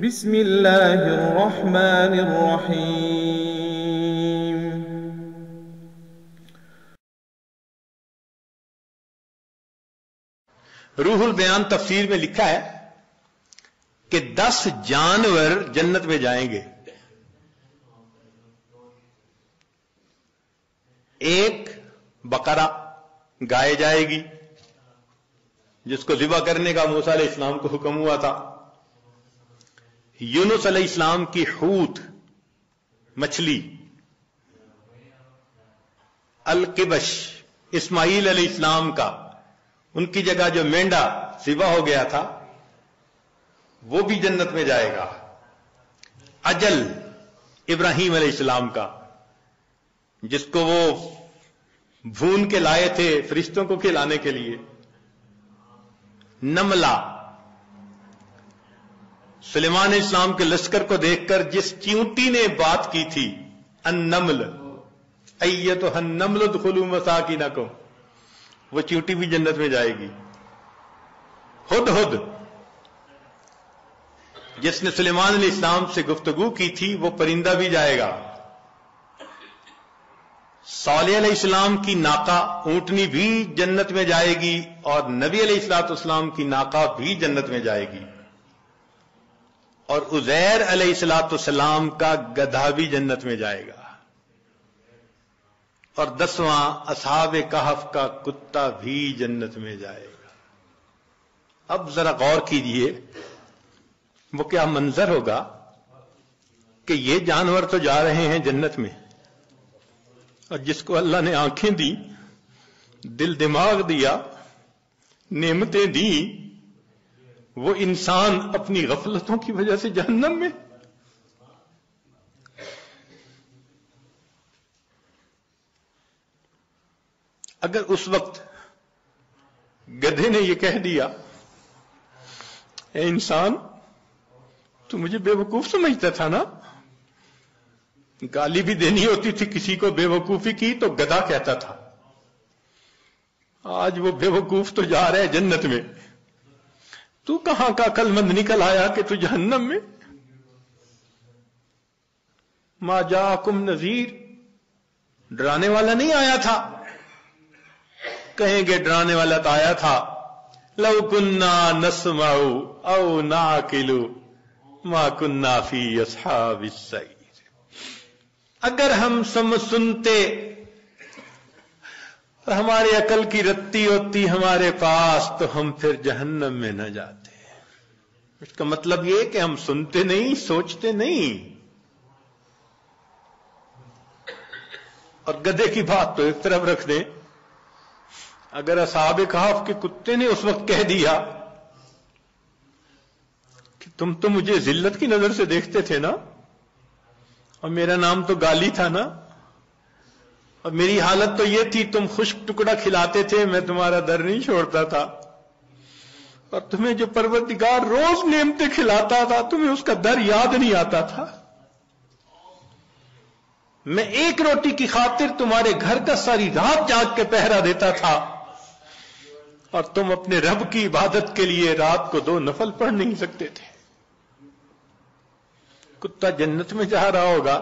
बिस्मिल्लाहिर्रहमानिर्रहीम। रूहुल बयान तफसीर में लिखा है कि 10 जानवर जन्नत में जाएंगे। एक बकरा गाय जाएगी जिसको ज़िबा करने का मूसा अलैहि सलाम को हुक्म हुआ था। यूनुस अलैहि सलाम की हूत मछली, अल कबश इस्माइल अलैहि सलाम का उनकी जगह जो मेंढा ज़िबा हो गया था वो भी जन्नत में जाएगा। अजल इब्राहिम अलैहि सलाम का जिसको वो भून के लाए थे फरिश्तों को खिलाने के लिए। नमला सलेमान अलैहि सलाम के लश्कर को देखकर जिस चींटी ने बात की थी, अन नमल अय्य तो हन नमल दुखुलू मसाकिनकुम, वो चींटी भी जन्नत में जाएगी। हद जिसने सलेमान अलैहि सलाम से गुफ्तगू की थी वो परिंदा भी जाएगा। साल अलैहि सलाम की नाका ऊंटनी भी जन्नत में जाएगी और नबी अलैहि सलाम की नाका भी जन्नत में जाएगी और उजैर अलैहि सलाम का गधा भी जन्नत में जाएगा। और 10वां असहाबे कहफ का कुत्ता भी जन्नत में जाएगा। अब जरा गौर कीजिए वो क्या मंजर होगा कि ये जानवर तो जा रहे हैं जन्नत में और जिसको अल्लाह ने आंखें दी, दिल दिमाग दिया, नेमतें दी, वो इंसान अपनी गफलतों की वजह से जहन्नम में। अगर उस वक्त गधे ने ये कह दिया, ए इंसान तू मुझे बेवकूफ समझता था ना, गाली भी देनी होती थी किसी को बेवकूफी की तो गधा कहता था, आज वो बेवकूफ तो जा रहा है जन्नत में, तू कहां का अक्लमंद निकल आया कि तू जहन्नम में। मा जाकुम नजीर, डराने वाला नहीं आया था। कहेंगे डराने वाला तो आया था, लव कुन्ना नस्माउ औ नाकिलु मा कुन्ना फी असहाबिस सईर, अगर हम समझ सुनते, हमारे अकल की रत्ती होती हमारे पास तो हम फिर जहन्नम में न जाते। इसका मतलब यह कि हम सुनते नहीं, सोचते नहीं। और गधे की बात तो एक तरफ रख दें, अगर असहाबे कहफ के कुत्ते ने उस वक्त कह दिया कि तुम तो मुझे जिल्लत की नजर से देखते थे ना और मेरा नाम तो गाली था ना और मेरी हालत तो ये थी, तुम खुश्क टुकड़ा खिलाते थे, मैं तुम्हारा दर नहीं छोड़ता था और तुम्हें जो परवरदिगार रोज नेमते खिलाता था तुम्हें उसका दर याद नहीं आता था। मैं एक रोटी की खातिर तुम्हारे घर का सारी रात जाग के पहरा देता था और तुम अपने रब की इबादत के लिए रात को 2 नफल पढ़ नहीं सकते थे। कुत्ता जन्नत में जा रहा होगा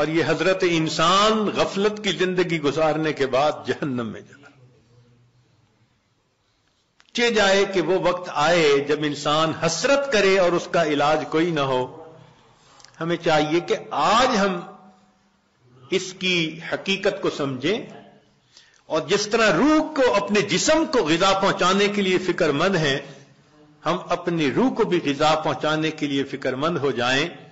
और ये हजरत इंसान गफलत की जिंदगी गुजारने के बाद जहन्नम में जा रहा। चे जाए कि वो वक्त आए जब इंसान हसरत करे और उसका इलाज कोई ना हो। हमें चाहिए कि आज हम इसकी हकीकत को समझें और जिस तरह रूह को अपने जिस्म को ग़िज़ा पहुंचाने के लिए फिक्रमंद हैं हम अपनी रूह को भी ग़िज़ा पहुंचाने के लिए फिक्रमंद हो जाएं।